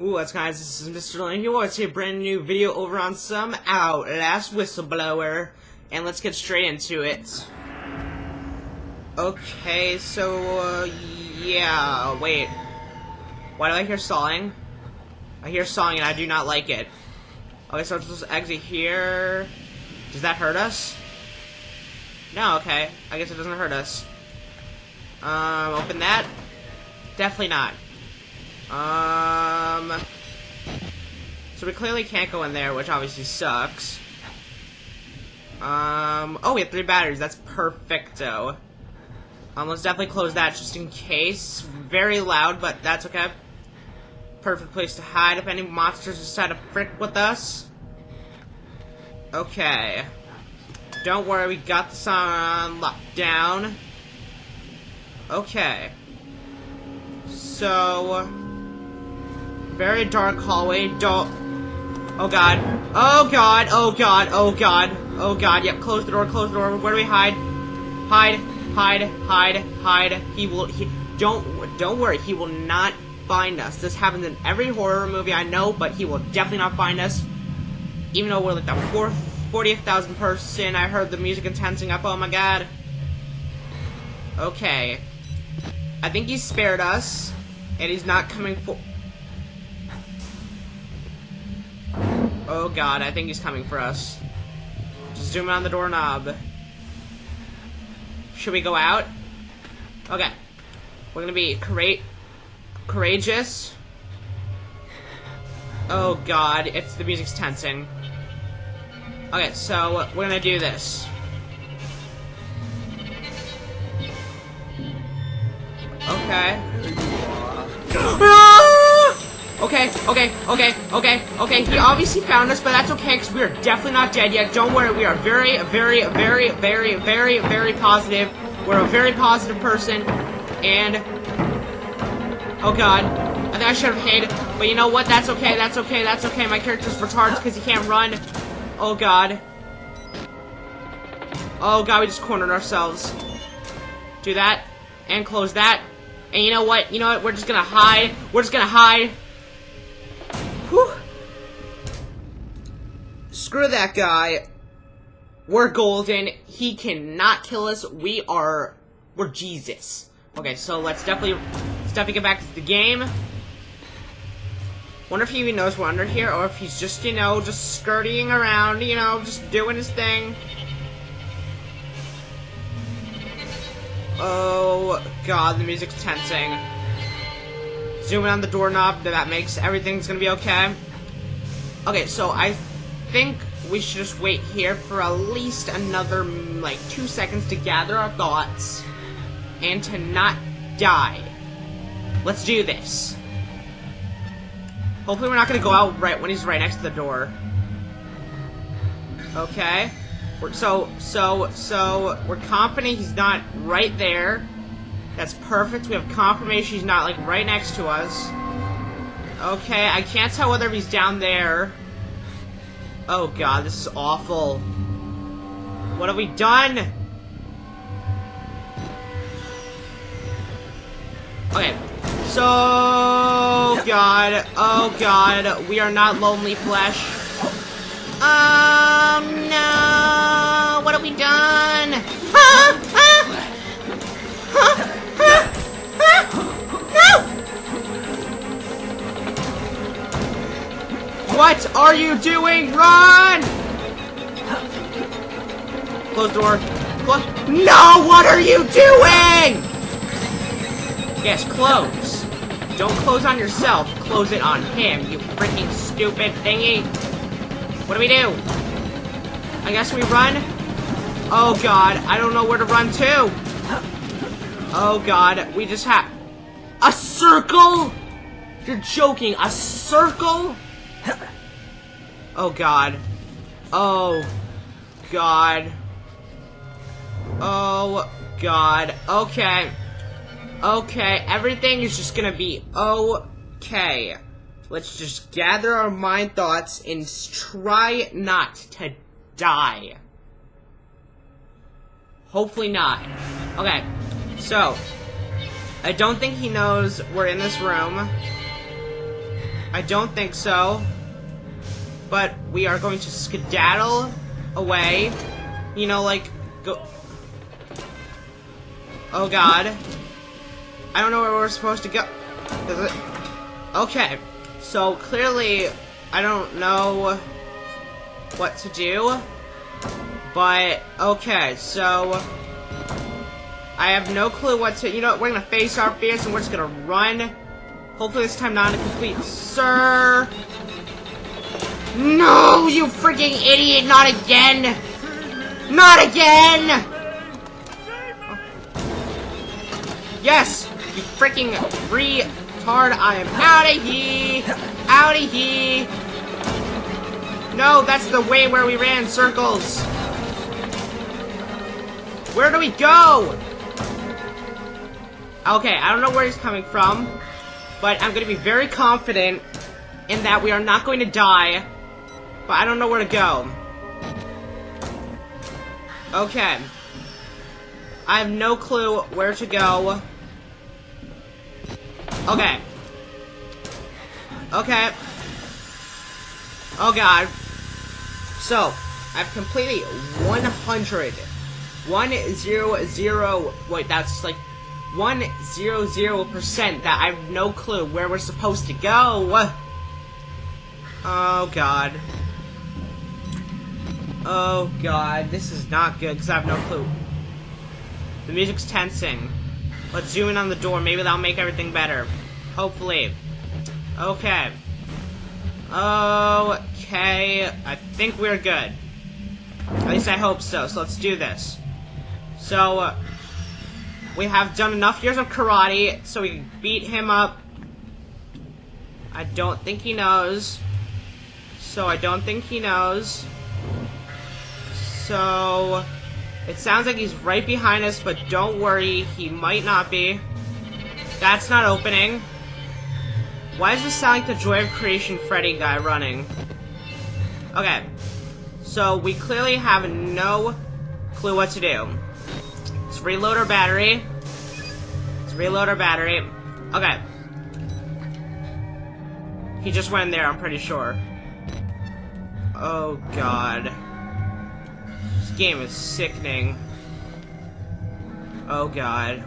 Ooh, that's guys, this is Mr. Delorian here. Let's see a brand new video over on some Outlast Whistleblower. And let's get straight into it. Okay, so, yeah, wait. Why do I hear sawing? I hear sawing and I do not like it. Okay, so I'm supposed to exit here. Does that hurt us? No, okay. I guess it doesn't hurt us. Open that? Definitely not. So we clearly can't go in there, which obviously sucks. Oh, we have 3 batteries. That's perfecto. Let's definitely close that just in case. Very loud, but that's okay. Perfect place to hide if any monsters decide to frick with us. Okay. Don't worry, we got this on lockdown. Okay. So, very dark hallway. Don't. Oh god. Oh god. Oh god. Oh god. Oh god. Yep. Close the door. Close the door. Where do we hide? Hide. Hide. Hide. Hide. He will. He, don't worry. He will not find us. This happens in every horror movie I know, but he will definitely not find us. Even though we're like the 40,000th person, I heard the music intensing up. Oh my god. Okay. I think he spared us, and he's not coming for. Oh god, I think he's coming for us. Just zoom on the doorknob. Should we go out? Okay. We're gonna be courageous. Oh god, it's the music's tensing. Okay, so we're gonna do this. Okay. Okay, okay, okay, okay, okay. He obviously found us, but that's okay, because we are definitely not dead yet. Don't worry, we are very, very, very, very, very, very positive. We're a very positive person, and... Oh god. I think I should have hid, but you know what? That's okay, that's okay, that's okay. My character's retarded because he can't run. Oh god. Oh god, we just cornered ourselves. Do that, and close that. And you know what? You know what? We're just gonna hide. We're just gonna hide. Whew. Screw that guy. We're golden. He cannot kill us. We're Jesus. Okay, so let's definitely get back to the game. Wonder if he even knows we're under here, or if he's just, you know, just scurrying around, you know, just doing his thing. Oh god, the music's tensing. Zooming on the doorknob, that makes everything's gonna be okay. Okay, so I think we should just wait here for at least another, like, 2 seconds to gather our thoughts and to not die. Let's do this. Hopefully we're not gonna go out right when he's right next to the door. Okay. So, we're confident he's not right there. That's perfect. We have confirmation he's not, like, right next to us. Okay, I can't tell whether he's down there. Oh god, this is awful. What have we done? Okay, so... god, oh god, we are not lonely flesh. No, what have we done? No! What are you doing? Run! Close door. Close. No, what are you doing? Yes, close. Don't close on yourself. Close it on him, you freaking stupid thingy. What do we do? I guess we run? Oh god, I don't know where to run to! Oh god, we just have... A circle?! You're joking, a circle?! Oh god. Oh god. Oh god. Okay. Okay, everything is just gonna be okay. Let's just gather our mind thoughts and try not to die. Hopefully not. Okay, so I don't think he knows we're in this room. I don't think so. But we are going to skedaddle away. You know, like, go... Oh, God. I don't know where we're supposed to go. Okay. So, clearly, I don't know what to do. But, okay, so... I have no clue what to... You know what? We're gonna face our fears and we're just gonna run. Hopefully this time not a complete... Sir! No, you freaking idiot! Not again! Not again! Oh. Yes! You freaking retard! I am out of here! Out of here! No, that's the way where we ran circles! Where do we go? Okay, I don't know where he's coming from, but I'm gonna be very confident in that we are not going to die, but I don't know where to go. Okay. I have no clue where to go. Okay. Okay. Oh God. So, I've completely 100% that I have no clue where we're supposed to go. Oh God. Oh God, this is not good because I have no clue. The music's tensing. Let's zoom in on the door. Maybe that'll make everything better. Hopefully. Okay. Okay. I think we're good. At least I hope so. So let's do this. So, we have done enough years of karate, so we can beat him up. I don't think he knows. So I don't think he knows. So, it sounds like he's right behind us, but don't worry, he might not be. That's not opening. Why does this sound like the Joy of Creation Freddy guy running? Okay. So, we clearly have no clue what to do. Let's reload our battery. Let's reload our battery. Okay. He just went in there, I'm pretty sure. Oh, God. This game is sickening. Oh, God.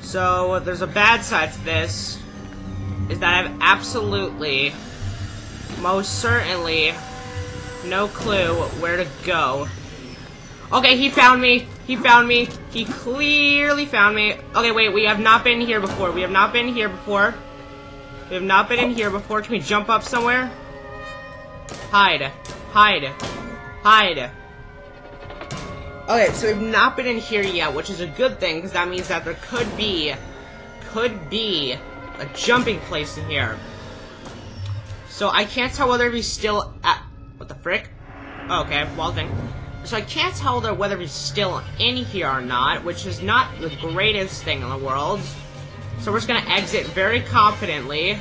So, there's a bad side to this. Is that I have absolutely, most certainly, no clue where to go. Okay, he found me. He found me. He clearly found me. Okay, wait, we have not been here before. We have not been here before. We have not been in here before. Can we jump up somewhere? Hide. Hide. Hide. Okay, so we've not been in here yet, which is a good thing, because that means that there could be a jumping place in here. So I can't tell whether he's still at... What the frick? Oh, okay, wall thing. So I can't tell whether he's still in here or not, which is not the greatest thing in the world. So we're just gonna exit very confidently.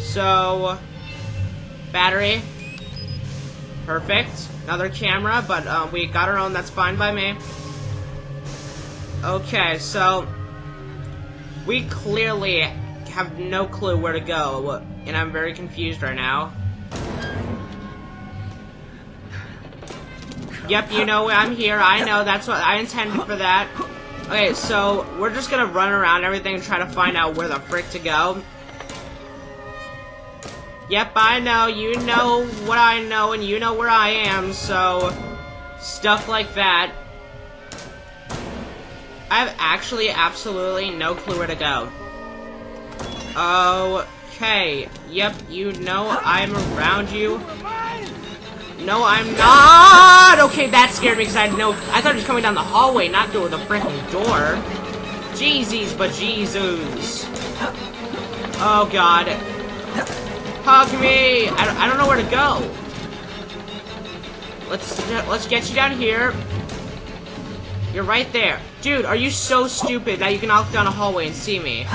So... Battery. Perfect. Another camera, but we got our own, that's fine by me. Okay, so... We clearly have no clue where to go, and I'm very confused right now. Yep, you know I'm here, I know, that's what I intended for that. Okay, so we're just gonna run around everything and try to find out where the frick to go. Yep, I know, you know what I know, and you know where I am, so... Stuff like that. I have actually absolutely no clue where to go. Okay. Yep, you know I'm around you. No, I'm not! Okay, that scared me because I thought he was coming down the hallway, not through the freaking door. Jeezies, but Jesus. Oh, God. Hug me! I don't know where to go. Let's get you down here. You're right there. Dude, are you so stupid that you can walk down a hallway and see me?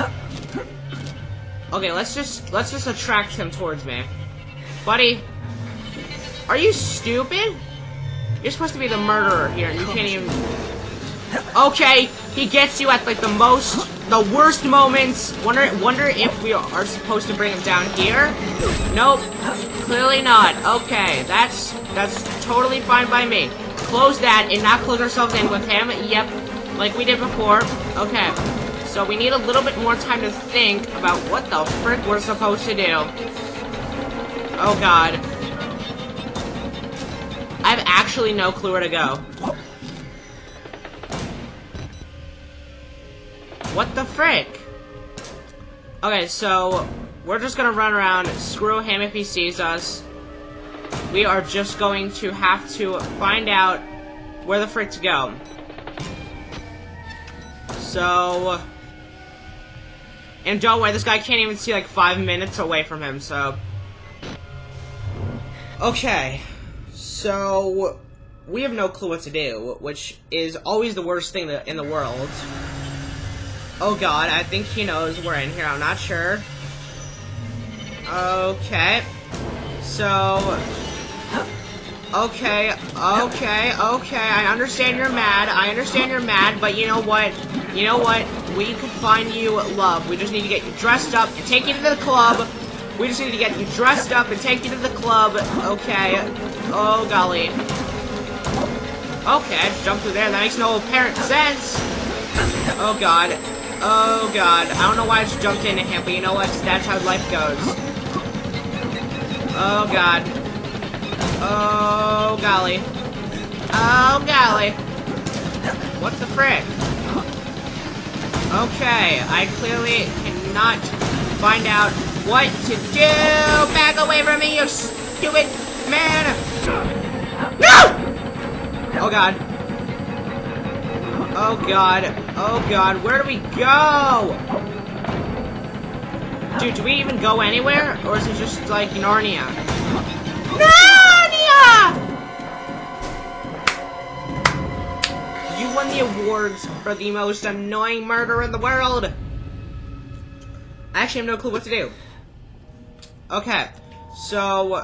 Okay, let's just attract him towards me. Buddy. Are you stupid? You're supposed to be the murderer here, and you can't even... Okay, he gets you at, like, the worst moments. Wonder if we are supposed to bring him down here? Nope, clearly not. Okay, that's totally fine by me. Close that and not close ourselves in with him. Yep, like we did before. Okay, so we need a little bit more time to think about what the frick we're supposed to do. Oh, God. I have actually no clue where to go. What the frick? Okay, so we're just gonna run around, screw him if he sees us. We are just going to have to find out where the frick to go. So... And don't worry, this guy can't even see like 5 minutes away from him, so... Okay, so we have no clue what to do, which is always the worst thing in the world. Oh God, I think he knows we're in here, I'm not sure. Okay. So... Okay, I understand you're mad, but you know what? We can find you love. We just need to get you dressed up and take you to the club. Okay. Oh, golly. Okay, I just jumped through there, that makes no apparent sense. Oh, God. Oh, God. I don't know why I just jumped into him, but you know what? That's how life goes. Oh, God. Oh, golly. Oh, golly. What the frick? Okay, I clearly cannot find out what to do. Back away from me, you stupid man. No! Oh, God. Oh, God. Oh, God. Where do we go? Dude, do we even go anywhere? Or is it just, like, Narnia? Narnia! You won the awards for the most annoying murder in the world. I actually have no clue what to do. Okay. So...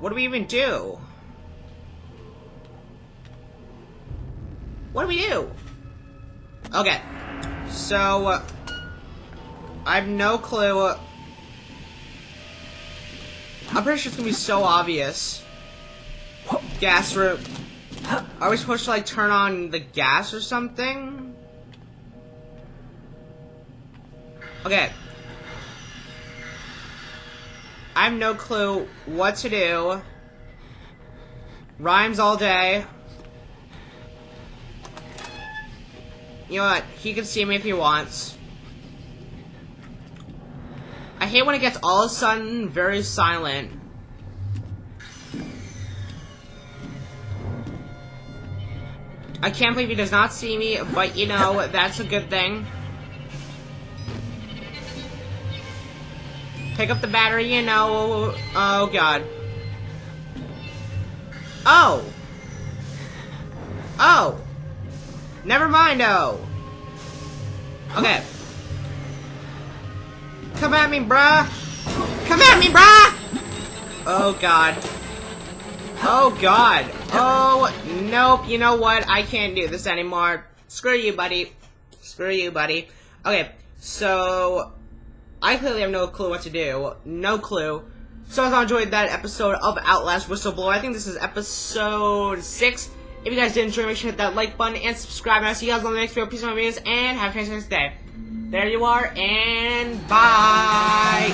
What do we even do? What do we do? Okay, so I have no clue. I'm pretty sure it's gonna be so obvious. Gas room. Are we supposed to like turn on the gas or something? Okay. I have no clue what to do. Rhymes all day. You know what? He can see me if he wants. I hate when it gets all of a sudden very silent. I can't believe he does not see me, but you know, that's a good thing. Pick up the battery, you know. Oh, God. Oh! Oh! Never mind, oh. Okay. Come at me, bruh. Oh, God. Oh, nope. You know what? I can't do this anymore. Screw you, buddy. Okay, so... I clearly have no clue what to do. No clue. So I hope you enjoyed that episode of Outlast Whistleblower. I think this is episode 6. If you guys did enjoy, make sure to hit that like button and subscribe. And I'll see you guys on the next video. Peace out, my videos, and have a fantastic day. There you are, and bye.